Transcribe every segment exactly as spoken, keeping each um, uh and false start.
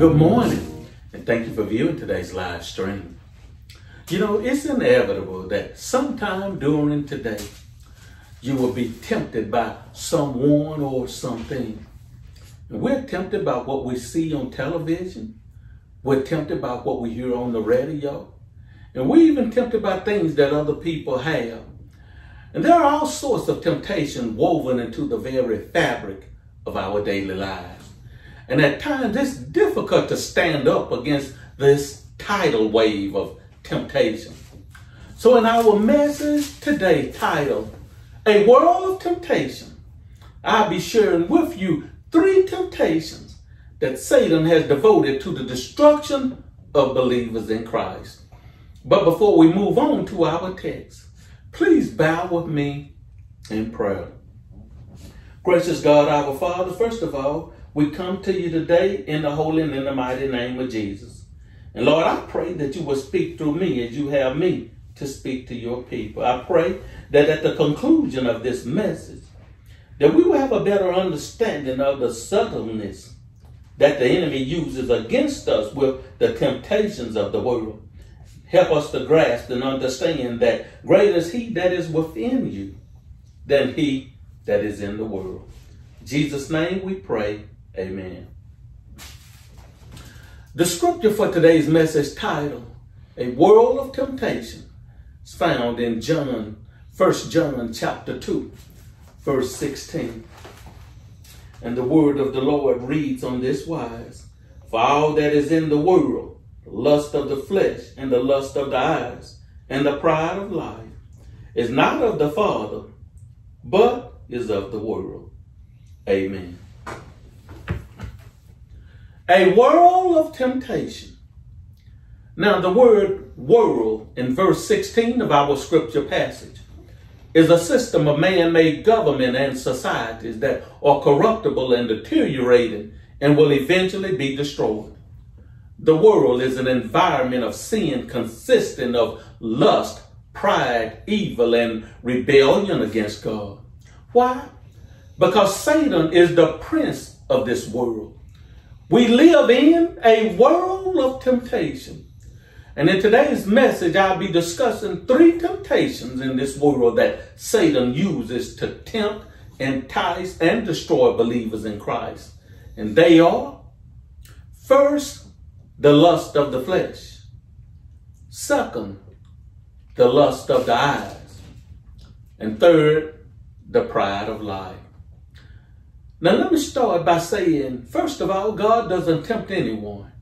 Good morning, and thank you for viewing today's live stream. You know, it's inevitable that sometime during today, you will be tempted by someone or something. We're tempted by what we see on television. We're tempted by what we hear on the radio. And we're even tempted by things that other people have. And there are all sorts of temptations woven into the very fabric of our daily lives. And at times, it's difficult to stand up against this tidal wave of temptation. So in our message today, titled, A World of Temptation, I'll be sharing with you three temptations that Satan has devoted to the destruction of believers in Christ. But before we move on to our text, please bow with me in prayer. Gracious God, our Father, first of all, we come to you today in the holy and in the mighty name of Jesus. And Lord, I pray that you will speak through me as you have me to speak to your people. I pray that at the conclusion of this message, that we will have a better understanding of the subtleness that the enemy uses against us with the temptations of the world. Help us to grasp and understand that greater is he that is within you than he that is in the world. In Jesus' name we pray. Amen. The scripture for today's message title, A World of Temptation, is found in John, First John chapter two, verse sixteen. And the word of the Lord reads on this wise, For all that is in the world, the lust of the flesh and the lust of the eyes and the pride of life, is not of the Father, but is of the world. Amen. A world of temptation. Now, the word world in verse sixteen of our scripture passage is a system of man-made government and societies that are corruptible and deteriorating and will eventually be destroyed. The world is an environment of sin consisting of lust, pride, evil, and rebellion against God. Why? Because Satan is the prince of this world. We live in a world of temptation. And in today's message, I'll be discussing three temptations in this world that Satan uses to tempt, entice, and destroy believers in Christ. And they are, first, the lust of the flesh. Second, the lust of the eyes. And third, the pride of life. Now, let me start by saying, first of all, God doesn't tempt anyone.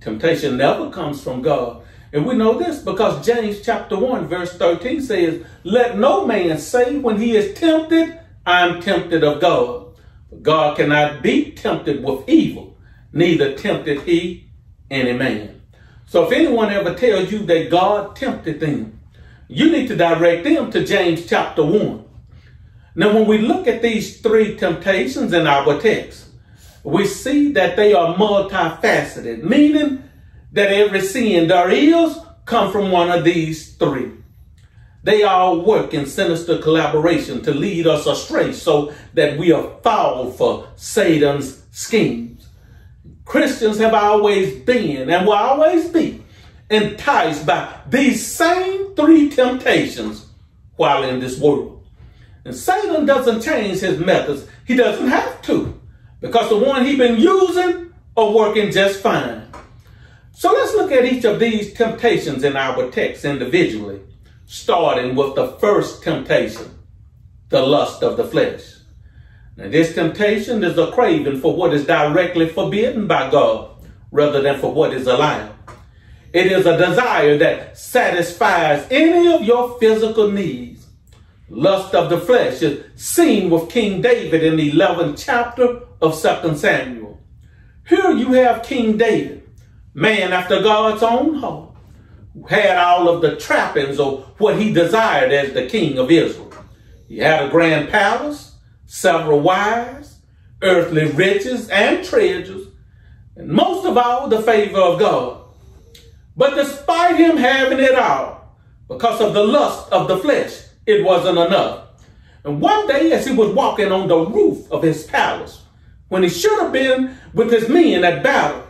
Temptation never comes from God. And we know this because James chapter one, verse thirteen says, Let no man say when he is tempted, I am tempted of God. But God cannot be tempted with evil, neither tempted he any man. So if anyone ever tells you that God tempted them, you need to direct them to James chapter one. Now, when we look at these three temptations in our text, we see that they are multifaceted, meaning that every sin there is comes from one of these three. They all work in sinister collaboration to lead us astray so that we are fouled for Satan's schemes. Christians have always been and will always be enticed by these same three temptations while in this world. And Satan doesn't change his methods. He doesn't have to, because the one he's been using are working just fine. So let's look at each of these temptations in our text individually, starting with the first temptation, the lust of the flesh. Now, this temptation is a craving for what is directly forbidden by God rather than for what is allowed. It is a desire that satisfies any of your physical needs. Lust of the flesh is seen with King David in the eleventh chapter of Second Samuel. Here you have King David, man after God's own heart, who had all of the trappings of what he desired as the king of Israel. He had a grand palace, several wives, earthly riches and treasures, and most of all, the favor of God. But despite him having it all, because of the lust of the flesh, it wasn't enough. And one day as he was walking on the roof of his palace, when he should have been with his men at battle,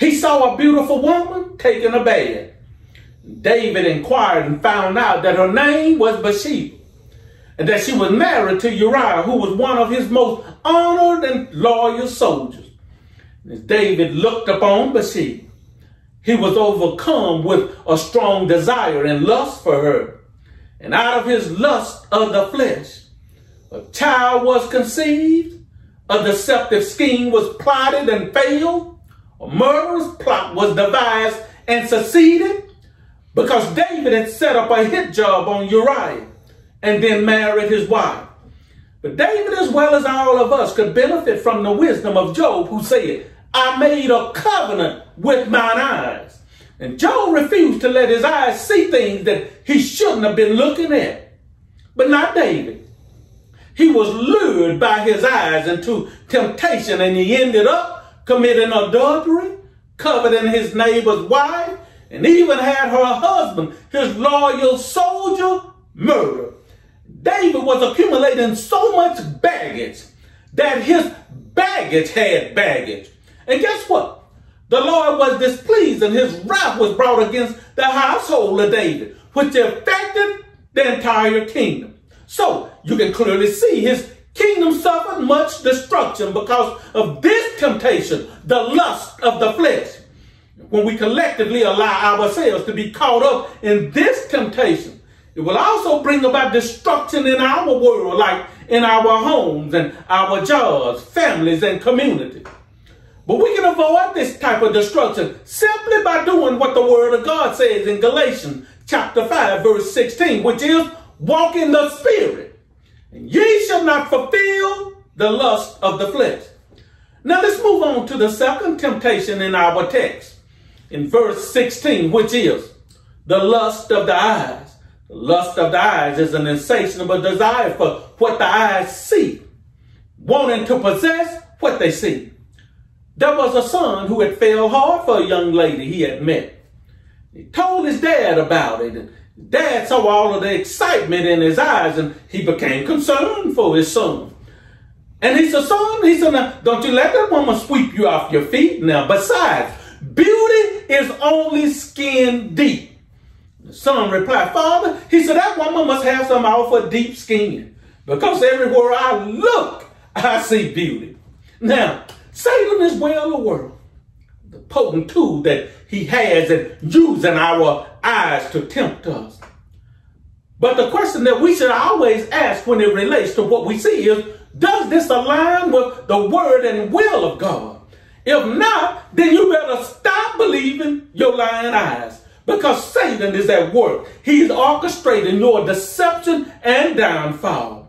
He saw a beautiful woman taking a bath. David inquired and found out that her name was Bathsheba, and that she was married to Uriah, who was one of his most honored and loyal soldiers. As David looked upon Bathsheba, he was overcome with a strong desire and lust for her. And out of his lust of the flesh, a child was conceived, a deceptive scheme was plotted and failed, a murderous plot was devised and succeeded, because David had set up a hit job on Uriah and then married his wife. But David, as well as all of us, could benefit from the wisdom of Job, who said, I made a covenant with mine eyes. And Job refused to let his eyes see things that he shouldn't have been looking at. But not David. He was lured by his eyes into temptation, and he ended up committing adultery, coveting his neighbor's wife, and even had her husband, his loyal soldier, murdered. David was accumulating so much baggage that his baggage had baggage. And guess what? The Lord was displeased, and his wrath was brought against the household of David, which affected the entire kingdom. So you can clearly see his kingdom suffered much destruction because of this temptation, the lust of the flesh. When we collectively allow ourselves to be caught up in this temptation, it will also bring about destruction in our world, like in our homes and our jobs, families, and communities. But we can avoid this type of destruction simply by doing what the Word of God says in Galatians chapter five, verse sixteen, which is, walk in the Spirit, and ye shall not fulfill the lust of the flesh. Now let's move on to the second temptation in our text, in verse sixteen, which is the lust of the eyes. The lust of the eyes is an insatiable desire for what the eyes see, wanting to possess what they see. There was a son who had fell hard for a young lady he had met. He told his dad about it, and Dad saw all of the excitement in his eyes, and he became concerned for his son. And he said, son, he said, now, don't you let that woman sweep you off your feet now. Besides, beauty is only skin deep. The son replied, Father, he said, that woman must have some awful deep skin, because everywhere I look, I see beauty. Now, Satan is well aware, the potent tool that he has in using our eyes to tempt us. But the question that we should always ask when it relates to what we see is, does this align with the word and will of God? If not, then you better stop believing your lying eyes, because Satan is at work. He's orchestrating your deception and downfall.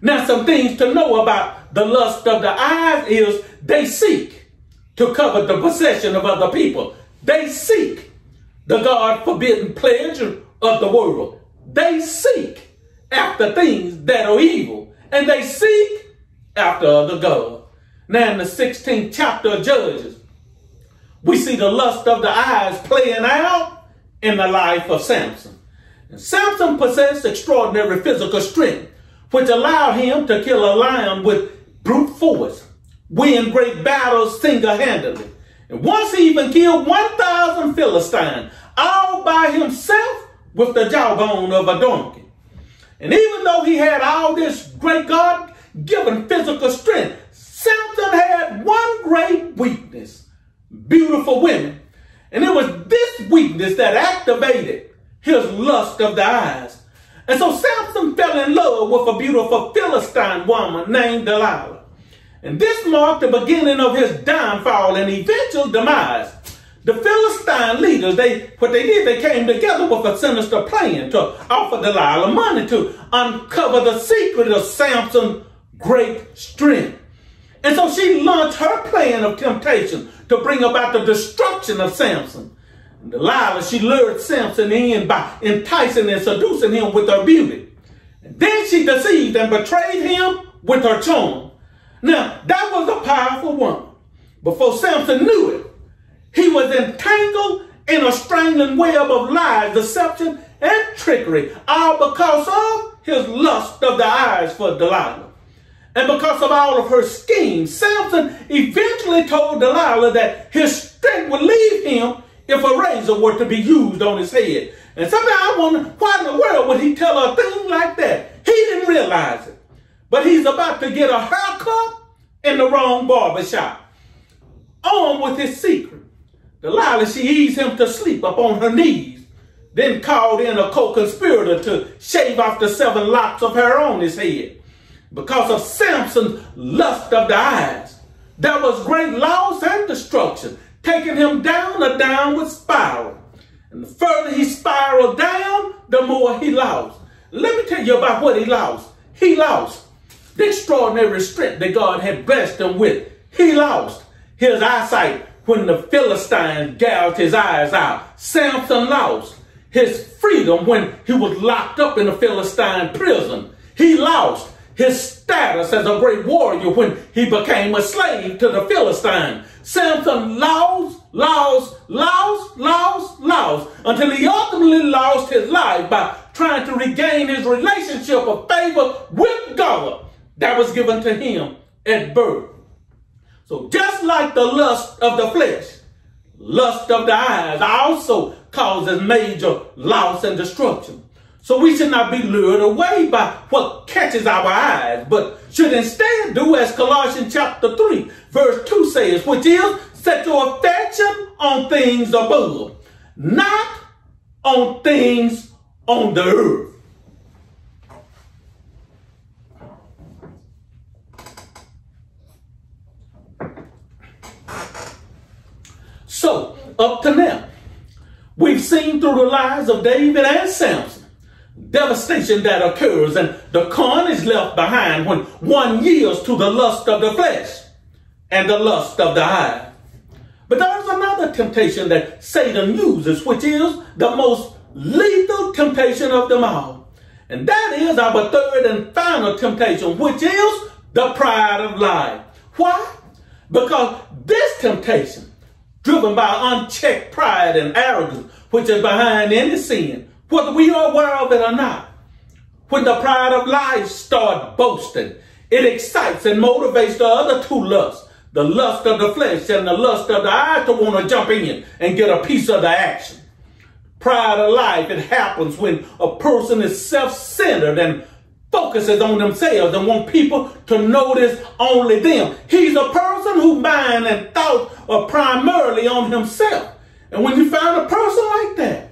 Now, some things to know about the lust of the eyes is they seek to cover the possession of other people. They seek the God-forbidden pleasure of the world. They seek after things that are evil. And they seek after other gods. Now in the sixteenth chapter of Judges, we see the lust of the eyes playing out in the life of Samson. And Samson possessed extraordinary physical strength, which allowed him to kill a lion with brute force, win great battles single-handedly. And once he even killed one thousand Philistines, all by himself with the jawbone of a donkey. And even though he had all this great God-given physical strength, Samson had one great weakness, beautiful women. And it was this weakness that activated his lust of the eyes. And so Samson fell in love with a beautiful Philistine woman named Delilah. And this marked the beginning of his downfall and eventual demise. The Philistine leaders, they, what they did, they came together with a sinister plan to offer Delilah money to uncover the secret of Samson's great strength. And so she launched her plan of temptation to bring about the destruction of Samson. And Delilah, she lured Samson in by enticing and seducing him with her beauty. And then she deceived and betrayed him with her charm. Now, that was a powerful woman. Before Samson knew it, he was entangled in a strangling web of lies, deception, and trickery, all because of his lust of the eyes for Delilah. And because of all of her schemes, Samson eventually told Delilah that his mistake would leave him if a razor were to be used on his head. And sometimes I wonder, why in the world would he tell a thing like that? He didn't realize it. But he's about to get a haircut in the wrong barbershop. On with his secret. Delilah, she eased him to sleep upon her knees, then called in a co-conspirator to shave off the seven locks of hair on his head. Because of Samson's lust of the eyes, there was great loss and destruction, taking him down a downward spiral. And the further he spiraled down, the more he lost. Let me tell you about what he lost. He lost the extraordinary strength that God had blessed him with. He lost his eyesight when the Philistines gouged his eyes out. Samson lost his freedom when he was locked up in a Philistine prison. He lost his status as a great warrior when he became a slave to the Philistines. Samson lost, lost, lost, lost, lost, until he ultimately lost his life by trying to regain his relationship of favor with God that was given to him at birth. So just like the lust of the flesh, lust of the eyes also causes major loss and destruction. So we should not be lured away by what catches our eyes, but should instead do as Colossians chapter three, verse two says, which is, set your affection on things above, not on things on the earth. So, up to now, we've seen through the lives of David and Samson, devastation that occurs and the carnage left behind when one yields to the lust of the flesh and the lust of the eye. But there is another temptation that Satan uses, which is the most lethal temptation of them all. And that is our third and final temptation, which is the pride of life. Why? Because this temptation, driven by unchecked pride and arrogance, which is behind any sin, whether we are aware of it or not, when the pride of life starts boasting, it excites and motivates the other two lusts, the lust of the flesh and the lust of the eyes, to want to jump in and get a piece of the action. Pride of life, it happens when a person is self-centered and focuses on themselves and wants people to notice only them. He's a person whose mind and thoughts are primarily on himself. And when you find a person like that,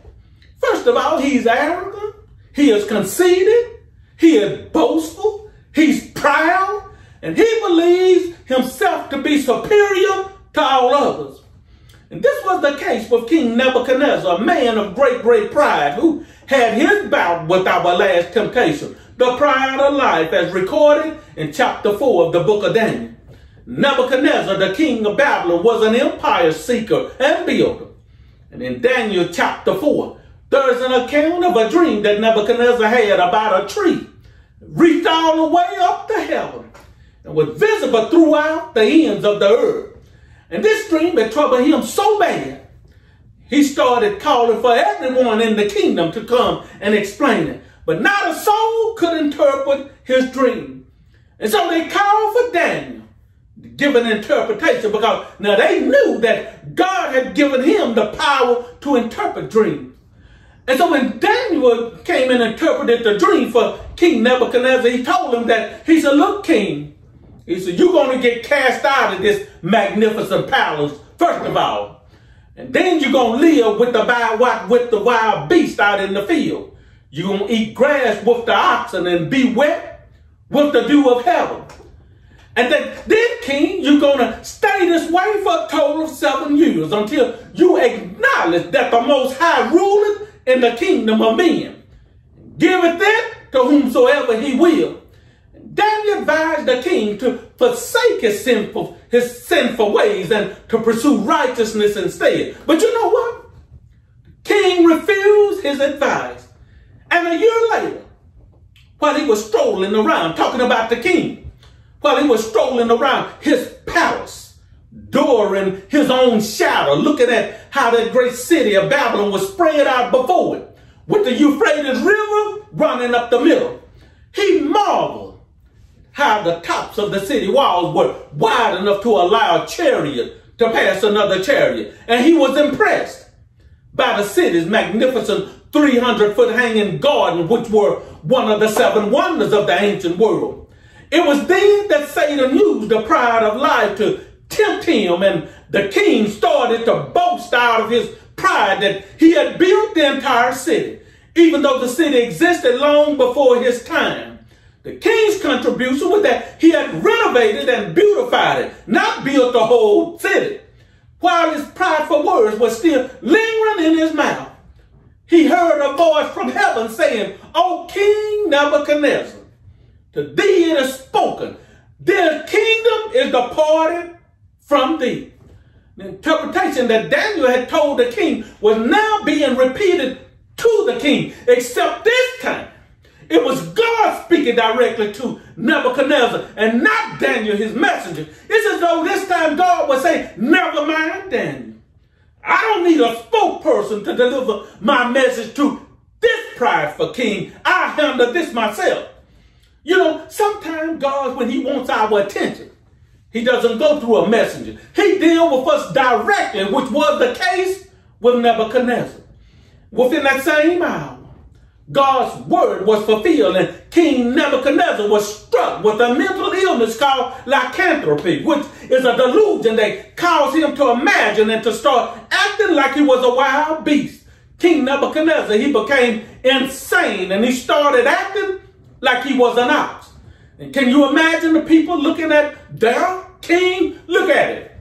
first of all, he's arrogant, he is conceited, he is boastful, he's proud, and he believes himself to be superior to all others. And this was the case with King Nebuchadnezzar, a man of great, great pride, who had his bout with our last temptation, the pride of life, as recorded in chapter four of the book of Daniel. Nebuchadnezzar, the king of Babylon, was an empire seeker and builder. And in Daniel chapter four, there is an account of a dream that Nebuchadnezzar had about a tree reached all the way up to heaven and was visible throughout the ends of the earth. And this dream had troubled him so bad, he started calling for everyone in the kingdom to come and explain it. But not a soul could interpret his dream. And so they called for Daniel to give an interpretation, because now they knew that God had given him the power to interpret dreams. And so when Daniel came and interpreted the dream for King Nebuchadnezzar, he told him that, he said, look, king, he said, you're going to get cast out of this magnificent palace, first of all. And then you're going to live with the, wild, with the wild beast out in the field. You're going to eat grass with the oxen and be wet with the dew of heaven. And then, then king, you're going to stay this way for a total of seven years until you acknowledge that the Most High ruler in the kingdom of men giveth it to whomsoever he will. Daniel advised the king to forsake his sinful, his sinful ways and to pursue righteousness instead. But you know what? The king refused his advice. And a year later, while he was strolling around, talking about the king, while he was strolling around his palace, during his own shadow, looking at how that great city of Babylon was spread out before it, with the Euphrates River running up the middle, he marveled how the tops of the city walls were wide enough to allow a chariot to pass another chariot, and he was impressed by the city's magnificent three hundred foot hanging garden, which were one of the seven wonders of the ancient world. It was then that Satan used the pride of life to tempt him, and the king started to boast out of his pride that he had built the entire city, even though the city existed long before his time. The king's contribution was that he had renovated and beautified it, not built the whole city. While his prideful words were still lingering in his mouth, he heard a voice from heaven saying, "O King Nebuchadnezzar, to thee it is spoken, their kingdom is departed from thee." The interpretation that Daniel had told the king was now being repeated to the king, except this time it was God speaking directly to Nebuchadnezzar and not Daniel, his messenger. It's as though this time God would say, "Never mind, Daniel. I don't need a spokesperson to deliver my message to this prideful king. I handle this myself." You know, sometimes God, when he wants our attention, he doesn't go through a messenger. He deals with us directly, which was the case with Nebuchadnezzar. Within that same hour, God's word was fulfilled, and King Nebuchadnezzar was struck with a mental illness called lycanthropy, which is a delusion that caused him to imagine and to start acting like he was a wild beast. King Nebuchadnezzar, he became insane, and he started acting like he was an ox. And can you imagine the people looking at their king? Look at it.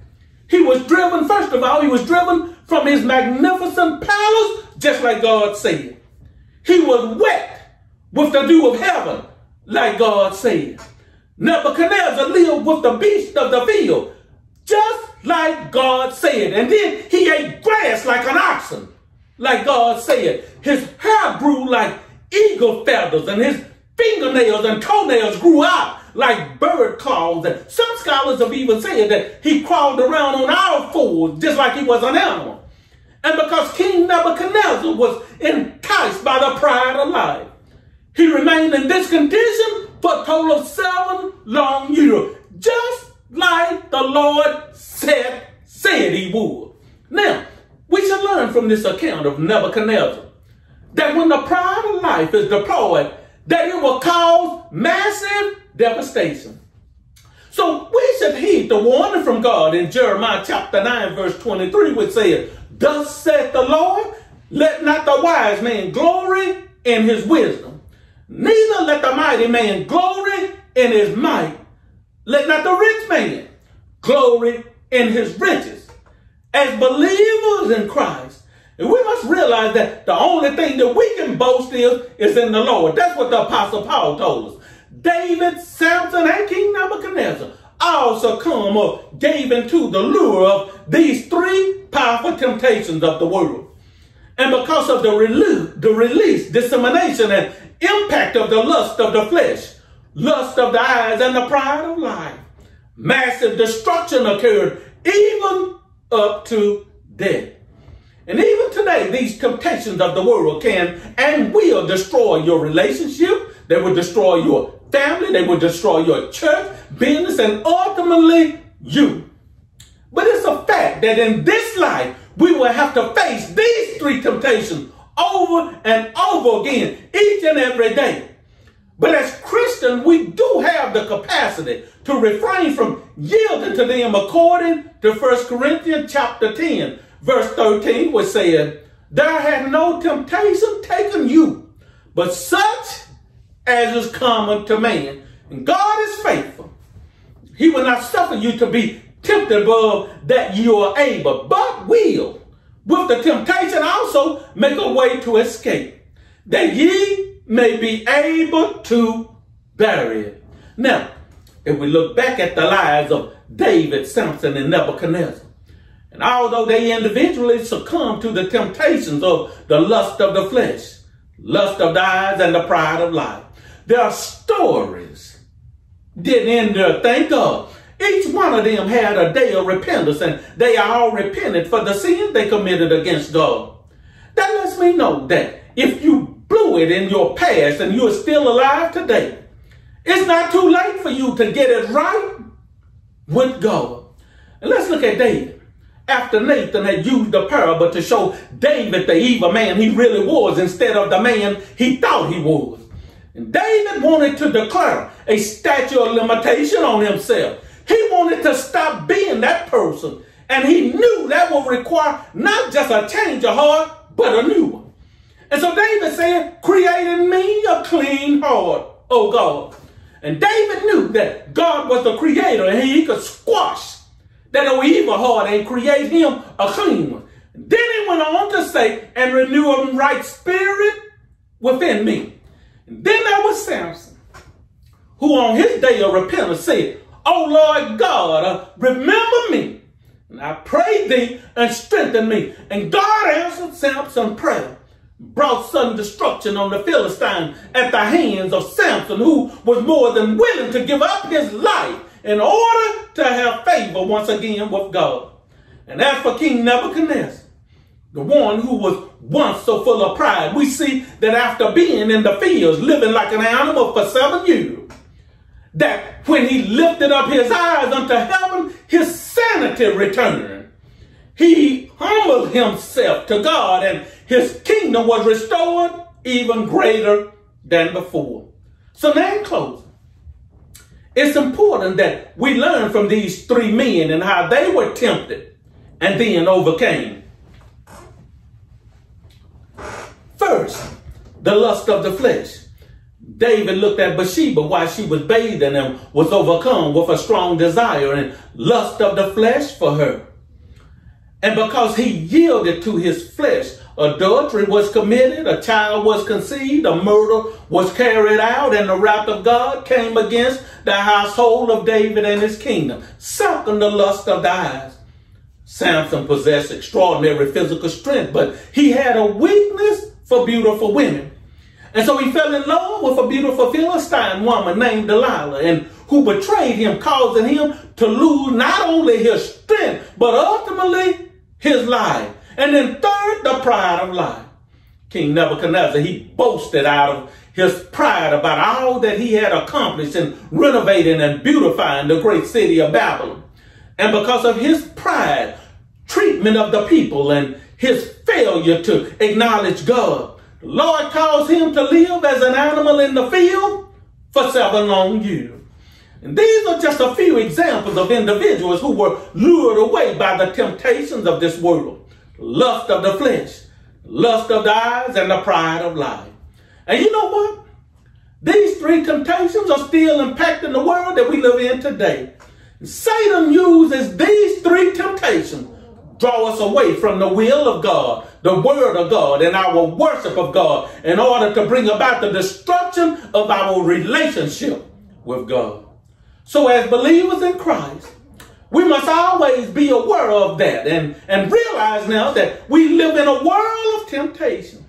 He was driven, first of all, he was driven from his magnificent palace, just like God said. He was wet with the dew of heaven, like God said. Nebuchadnezzar lived with the beasts of the field, just like God said. And then he ate grass like an oxen, like God said. His hair grew like eagle feathers, and his fingernails and toenails grew out like bird claws. And some scholars have even said that he crawled around on all fours, just like he was an animal. And because King Nebuchadnezzar was enticed by the pride of life, he remained in this condition for a total of seven long years, just like the Lord said, said he would. Now, we should learn from this account of Nebuchadnezzar that when the pride of life is deployed, that it will cause massive devastation. So we should heed the warning from God in Jeremiah chapter nine, verse twenty-three, which says, "Thus saith the Lord, let not the wise man glory in his wisdom, neither let the mighty man glory in his might. Let not the rich man glory in his riches." As believers in Christ, we must realize that the only thing that we can boast is, is in the Lord. That's what the Apostle Paul told us. David, Samson, and King Nebuchadnezzar all succumb or gave into the lure of these three powerful temptations of the world. And because of the release, the release, dissemination, and impact of the lust of the flesh, lust of the eyes, and the pride of life, massive destruction occurred even up to death. And even today, these temptations of the world can and will destroy your relationship. They will destroy your family, they will destroy your church, business, and ultimately you. But it's a fact that in this life, we will have to face these three temptations over and over again, each and every day. But as Christians, we do have the capacity to refrain from yielding to them according to First Corinthians chapter ten, verse thirteen, which said, "There hath no temptation taken you, but such as is common to man. And God is faithful. He will not suffer you to be tempted above that you are able, but will, with the temptation also, make a way to escape, that ye may be able to bear it." Now, if we look back at the lives of David, Samson, and Nebuchadnezzar, and although they individually succumbed to the temptations of the lust of the flesh, lust of the eyes, and the pride of life, their stories didn't end there, thank God. Each one of them had a day of repentance, and they all repented for the sins they committed against God. That lets me know that if you blew it in your past and you're still alive today, it's not too late for you to get it right with God. And let's look at David. after Nathan had used the parable to show David the evil man he really was instead of the man he thought he was. And David wanted to declare a statute of limitation on himself. He wanted to stop being that person. And he knew that would require not just a change of heart, but a new one. And so David said, "Create in me a clean heart, O God." And David knew that God was the creator and he could squash that old evil heart and create him a clean one. Then he went on to say, "And renew a right spirit within me." And then there was Samson, who on his day of repentance said, "O Lord God, remember me. And I pray thee and strengthen me." And God answered Samson's prayer, brought sudden destruction on the Philistine at the hands of Samson, who was more than willing to give up his life in order to have favor once again with God. And as for King Nebuchadnezzar, the one who was once so full of pride, we see that after being in the fields, living like an animal for seven years, that when he lifted up his eyes unto heaven, his sanity returned. He humbled himself to God and his kingdom was restored even greater than before. So now in closing, it's important that we learn from these three men and how they were tempted and then overcame. First, the lust of the flesh. David looked at Bathsheba while she was bathing and was overcome with a strong desire and lust of the flesh for her. And because he yielded to his flesh, adultery was committed, a child was conceived, a murder was carried out, and the wrath of God came against the household of David and his kingdom. Second, the lust of the eyes. Samson possessed extraordinary physical strength, but he had a weakness for beautiful women. And so he fell in love with a beautiful Philistine woman named Delilah, and who betrayed him, causing him to lose not only his strength, but ultimately his life. And then third, the pride of life. King Nebuchadnezzar, he boasted out of his pride about all that he had accomplished in renovating and beautifying the great city of Babylon. And because of his pride, treatment of the people, and his failure to acknowledge God, the Lord caused him to live as an animal in the field for seven long years. And these are just a few examples of individuals who were lured away by the temptations of this world. Lust of the flesh, lust of the eyes, and the pride of life. And you know what? These three temptations are still impacting the world that we live in today. Satan uses these three temptations draw us away from the will of God, the word of God, and our worship of God in order to bring about the destruction of our relationship with God. So as believers in Christ, we must always be aware of that and, and realize now that we live in a world of temptation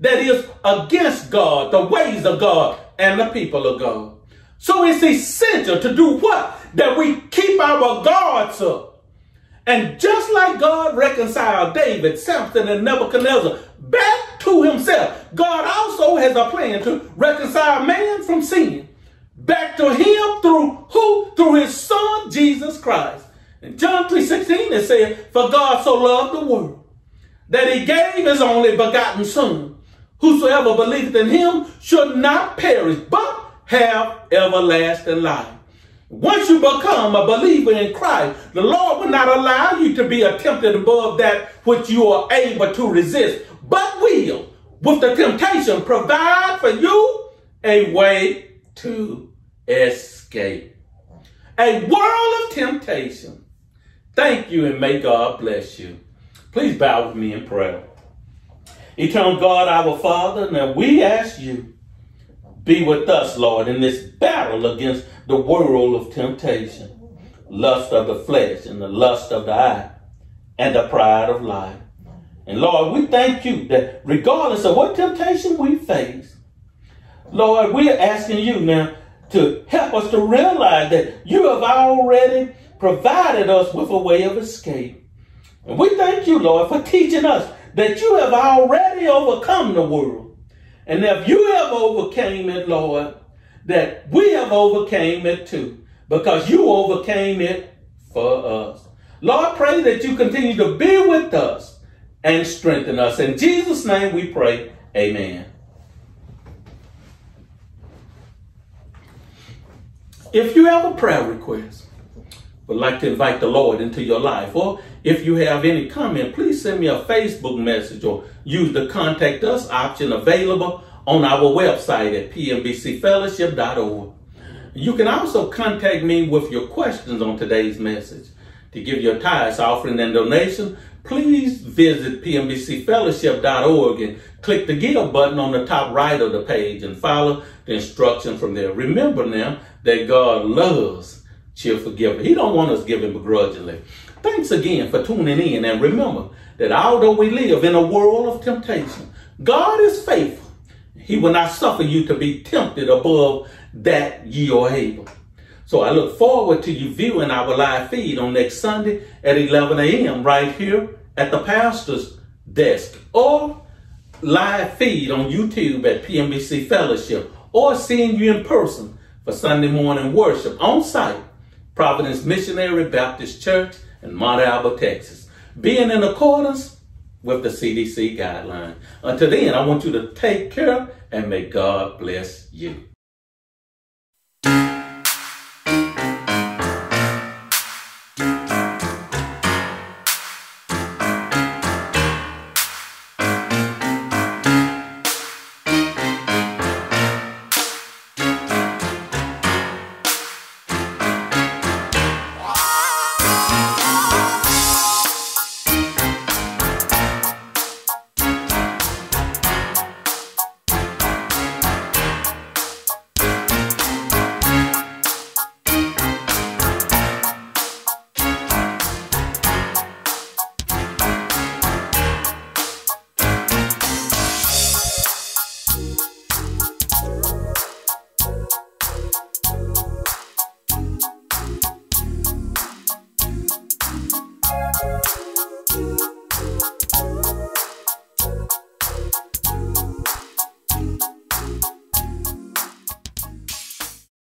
that is against God, the ways of God, and the people of God. So it's essential to do what? That we keep our guards up. And just like God reconciled David, Samson, and Nebuchadnezzar back to himself, God also has a plan to reconcile man from sin back to him through who? Through his son, Jesus Christ. In John three sixteen, it says, "For God so loved the world that he gave his only begotten son. Whosoever believeth in him should not perish, but have everlasting life." Once you become a believer in Christ, the Lord will not allow you to be tempted above that which you are able to resist, but will, with the temptation, provide for you a way to escape. A world of temptation. Thank you and may God bless you. Please bow with me in prayer. Eternal God, our Father, now we ask you, be with us, Lord, in this battle against the world of temptation, lust of the flesh and the lust of the eye and the pride of life. And Lord, we thank you that regardless of what temptation we face, Lord, we're asking you now to help us to realize that you have already provided us with a way of escape. And we thank you, Lord, for teaching us that you have already overcome the world. And if you have overcame it, Lord, that we have overcame it too, because you overcame it for us. Lord, pray that you continue to be with us and strengthen us. In Jesus' name we pray. Amen. If you have a prayer request, would like to invite the Lord into your life, or if you have any comment, please send me a Facebook message or use the contact us option available on our website at p m b c fellowship dot org. You can also contact me with your questions on today's message. To give your tithes, offering, and donation, please visit p m b c fellowship dot org and click the Give button on the top right of the page and follow the instruction from there. Remember now that God loves cheerful givers. He don't want us giving begrudgingly. Thanks again for tuning in, and remember that although we live in a world of temptation, God is faithful. He will not suffer you to be tempted above that ye are able. So I look forward to you viewing our live feed on next Sunday at eleven a m right here at the pastor's desk, or live feed on YouTube at P M B C Fellowship, or seeing you in person for Sunday morning worship on site, Providence Missionary Baptist Church in Monte Alba, Texas, being in accordance with the C D C guideline. Until then, I want you to take care, and may God bless you.